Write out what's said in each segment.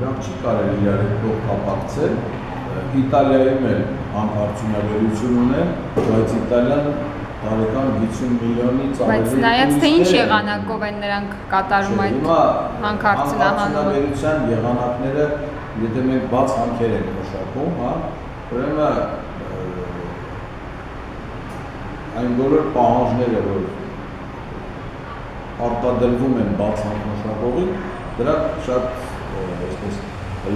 Րանչի կարելի է կապակցել Իտալիայի մել արդյունաբերությունն է, բայց Իտալիան տարեկան 50 միլիոնից ավելի բայց նայած թե ինչ եղանակով են նրանք կատարում այդ հանքարդյունաբերության եղանակները, եթե մենք բաց հանքեր են մշակում, հա, ուրեմն այն բոլոր պահանջները, որ արտադրվում են բաց հանքաշապողին, դրանք շատ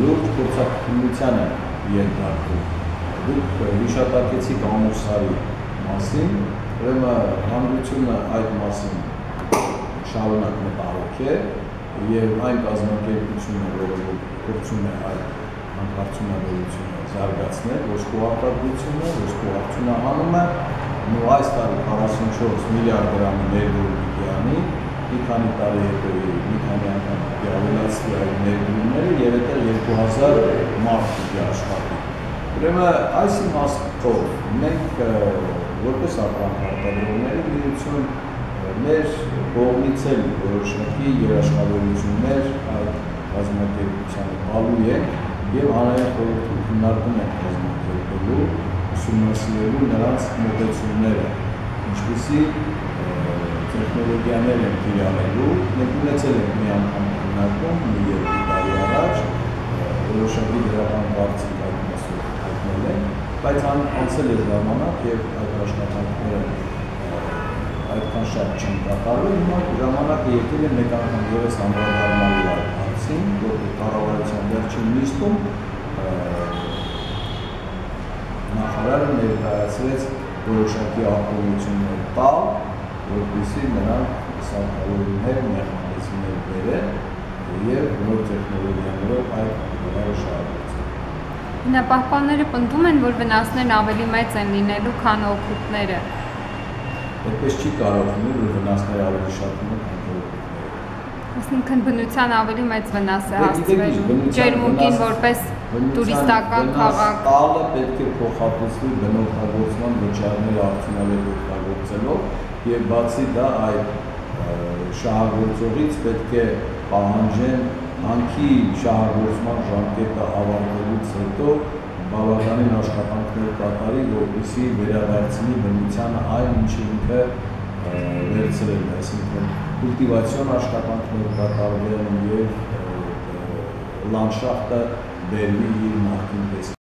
լուրջ փորձաքննության են ենթարկվում։ Դուք հիշատակեցիք ամուսարի մասին, ուրեմն հանրությունը այդ մասին շարունակ մտահոգ է եւ այն կազմակերպությունը, որը փորձում է այդ հանքարդյունաբերությունը զարգացնել, ոսկու արտադրությունը, ոսկու արդյունահանումը, նույն այս տարի 44 միլիարդ դրամի ներդրում կյանի, մի քանի տարի հետո մի քանի անգամ Ավելացի այդ ներդրումները և հետո 2000 մարդ աշխատում։ Ուրեմն այս իմաստով մենք որպես արտադրողների միություն մեր կողմից էլ որոշակի երաշխավորություններ այդ կազմակերպությանը տալու ենք և հանրային խորհրդում քննարկում ենք կազմակերպելու, ուսումնասիրելու նրանց մոտեցումները, ինչպիսի տեխնոլոգիաներ են կիրառելու, մենք ունեցել ենք մի անգամ քննարկում մի երկու տարի առաջ, որոշակի դրական բարձր այդ մասով հայտնել են, բայց անցել է ժամանակ և այդ աշխատանքները այդքան շատ չեն կատարում, հիմա ժամանակը եկել է մեկ անգամ ևս անդրադառնալու այդ հարցին, որը կառավարության վերջին նիստում նախարարը ներկայացրեց որոշակի արտոնություններ տալ, որպեսզի նրանք սարքավորումներ, մեխանիզմներ բերեն և նոր տեխնոլոգիաներով այդ արտադրողները շարունակեն։ Հնապահպանները պնդում են, որ վնասներն ավելի մեծ են լինելու, քան օգուտները։ Այդպես չի կարող լինել, որ վնասները ավելի շատ են, քան օգուտները։ Այսինքն բնության ավելի մեծ վնաս է հասցվելու, Ջերմուկին որպես տուրիստական քաղաք։ Տալը պետք է փոխհատուցվի բնօգտագործման վճարները արդյունավետ օգտագործելով և բացի դա այդ շահագործողից պետք է պահանջեն հանքի շահագործման ժամկետը ավարտելուց հետո բավականին աշխատանքներ կատարի, որպեսզի վերադարձնի բնությանը այն ինչ ինքը վերցրել է, այսինքն կուլտիվացիոն աշխատանքներ կատարվեն և լանդշաֆտը բերվի իր նախկին տեսքին։